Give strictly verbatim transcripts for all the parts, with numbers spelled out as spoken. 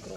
cinco.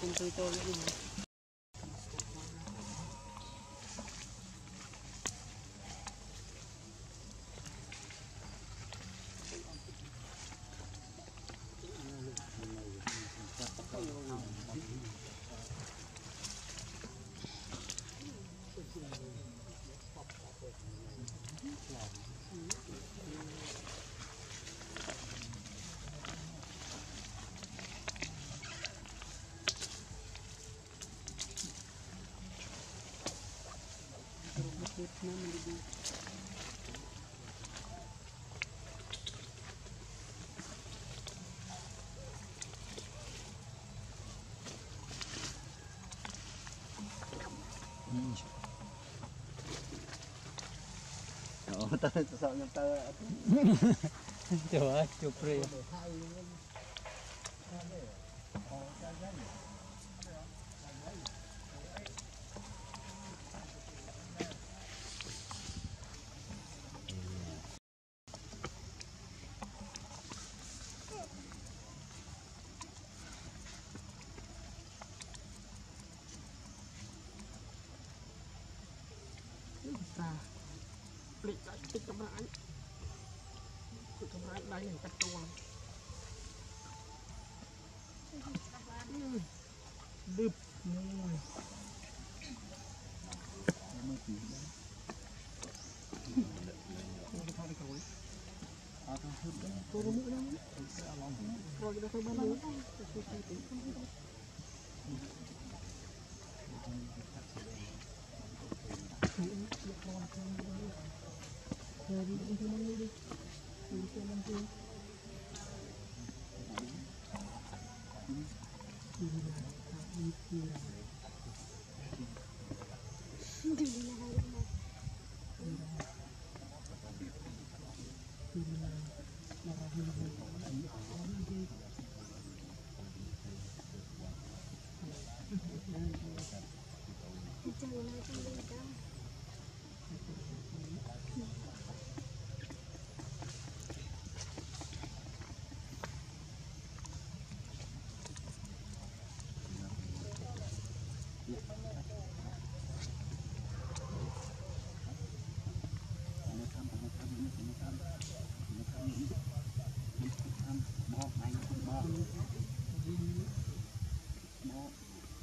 Cũng tươi tôi nữa đi. Não, não, não. Não, tá só não tá. Eu acho que eu creio. Thank you. Hãy subscribe cho kênh Ghiền Mì Gõ để không bỏ lỡ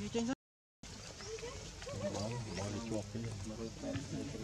những video hấp dẫn.